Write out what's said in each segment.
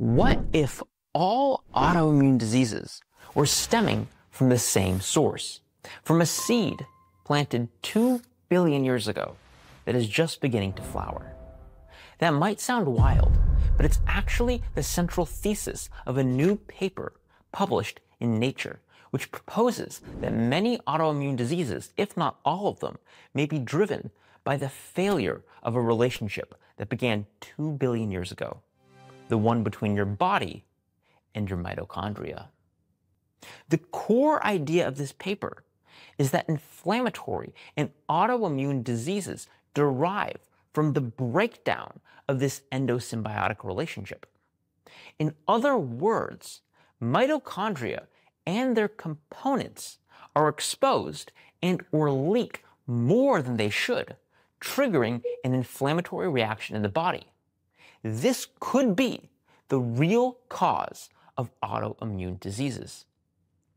What if all autoimmune diseases were stemming from the same source, from a seed planted 2 billion years ago that is just beginning to flower? That might sound wild, but it's actually the central thesis of a new paper published in Nature, which proposes that many autoimmune diseases, if not all of them, may be driven by the failure of a relationship that began 2 billion years ago, the one between your body and your mitochondria. The core idea of this paper is that inflammatory and autoimmune diseases derive from the breakdown of this endosymbiotic relationship. In other words, mitochondria and their components are exposed and/or leak more than they should, triggering an inflammatory reaction in the body. This could be the real cause of autoimmune diseases.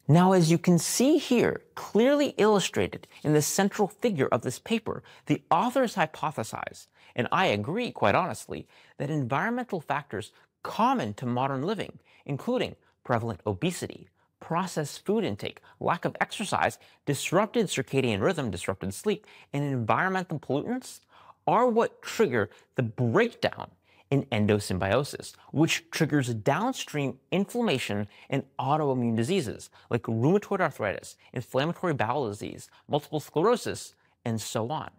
Now, as you can see here, clearly illustrated in the central figure of this paper, the authors hypothesize, and I agree quite honestly, that environmental factors common to modern living, including prevalent obesity, processed food intake, lack of exercise, disrupted circadian rhythm, disrupted sleep, and environmental pollutants, are what trigger the breakdown in endosymbiosis, which triggers downstream inflammation and autoimmune diseases like rheumatoid arthritis, inflammatory bowel disease, multiple sclerosis, and so on.